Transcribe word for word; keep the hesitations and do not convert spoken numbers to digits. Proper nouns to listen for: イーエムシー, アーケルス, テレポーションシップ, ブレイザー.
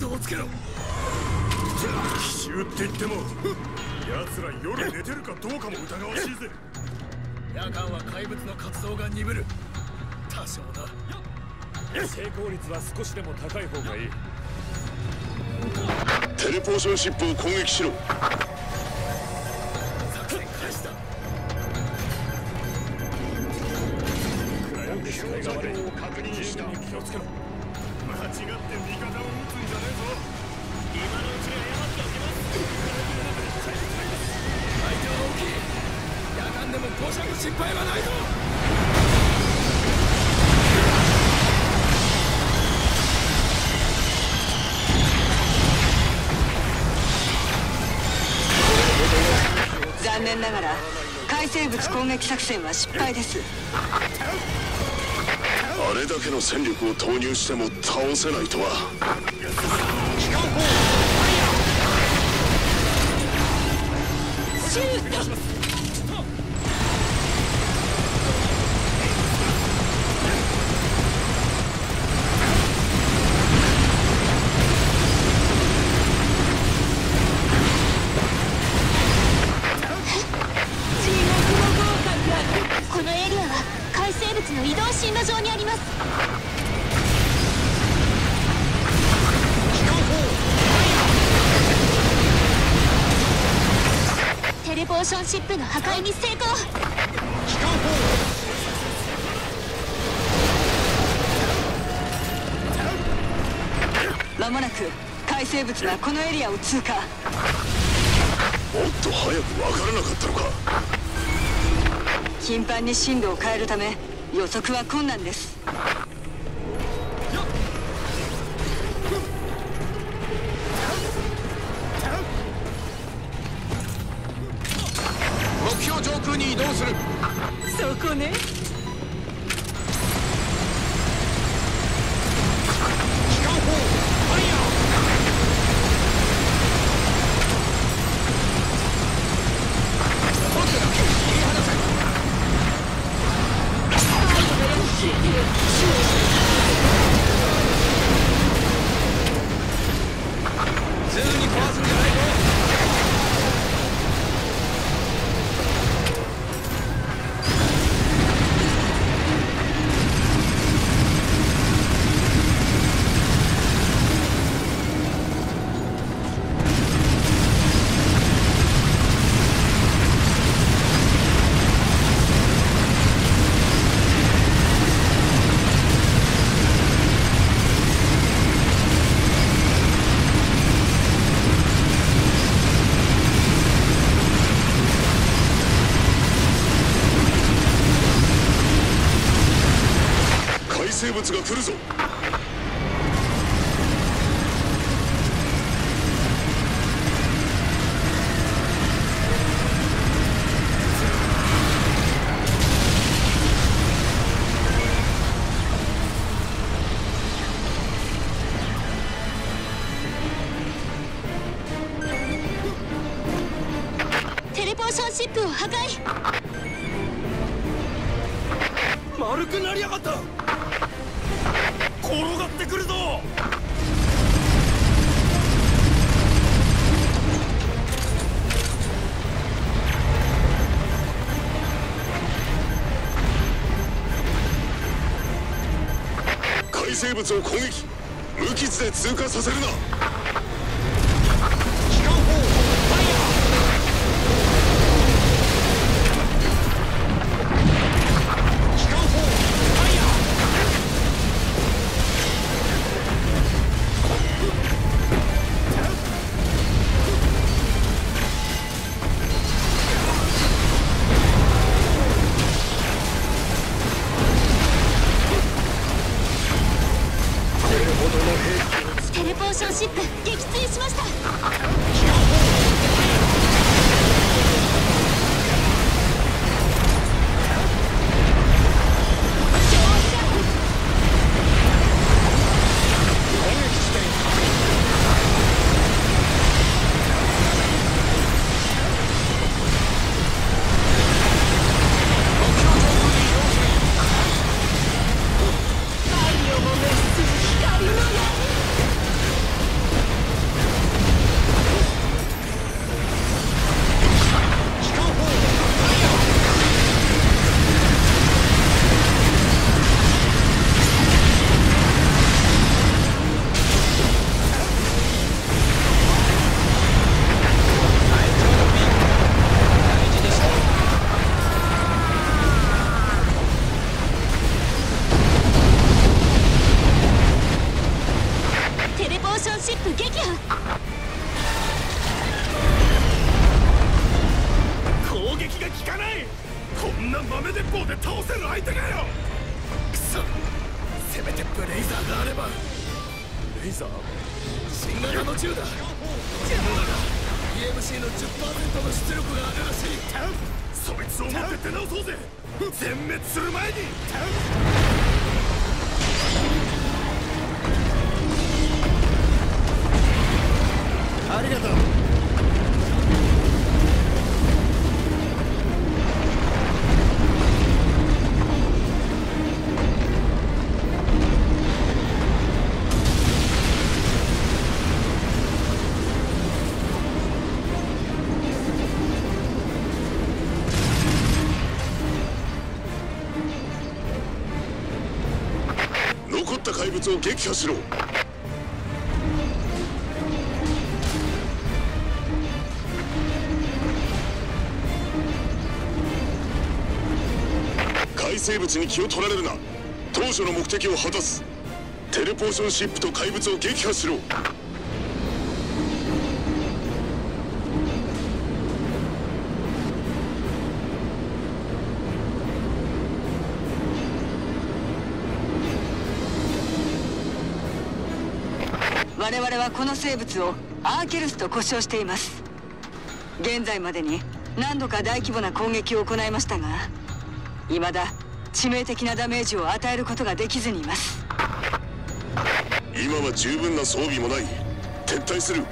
ットをつけろ。奇襲って言っても奴ら夜寝てるかどうかも疑わしいぜ。夜間は怪物の活動が鈍る。多少だ。成功率は少しでも高い方がいい。テレポーションシップを攻撃しろ。作戦開始だ。暗闇で視界が悪い。十分に気をつけろ。間違って味方を撃つんじゃねえぞ。今のうちに謝っておきます。相手は大きい。夜間でも誤射の心配はないぞ。残念ながら海生物攻撃作戦は失敗です。あれだけの戦力を投入しても倒せないとは。シュート！このエリアは海生物の移動進路上にあります。テレポーションシップの破壊に成功。まもなく海生物がこのエリアを通過。もっと早く分からなかったのか。頻繁に進路を変えるため予測は困難です。に移動する。そこね。機関砲ファイヤー。本部だけ切り離せ。すぐに壊すんじゃないぞ。生物が来るぞ。テレポーションシップを破壊。丸くなりやがった。転がってくるぞ。海生物を攻撃。無傷で通過させるな。シップ撃墜しました。太陽の熱する光の闇。シップ撃破。攻撃が効かない。こんな豆鉄砲で倒せる相手かよ。くそ、せめてブレイザーがあれば。ブレイザー新型の銃だ。自分だが イーエムシー の じゅっパーセント の出力があるらしい。そいつを持って手直そうぜ。全滅する前に。ありがとう。残った怪物を撃破しろ。 生物に気を取られるな。当初の目的を果たす。テレポーションシップと怪物を撃破しろ。我々はこの生物をアーケルスと呼称しています。現在までに何度か大規模な攻撃を行いましたが、未だ 致命的なダメージを与えることができずにいます。今は十分な装備もない。撤退する。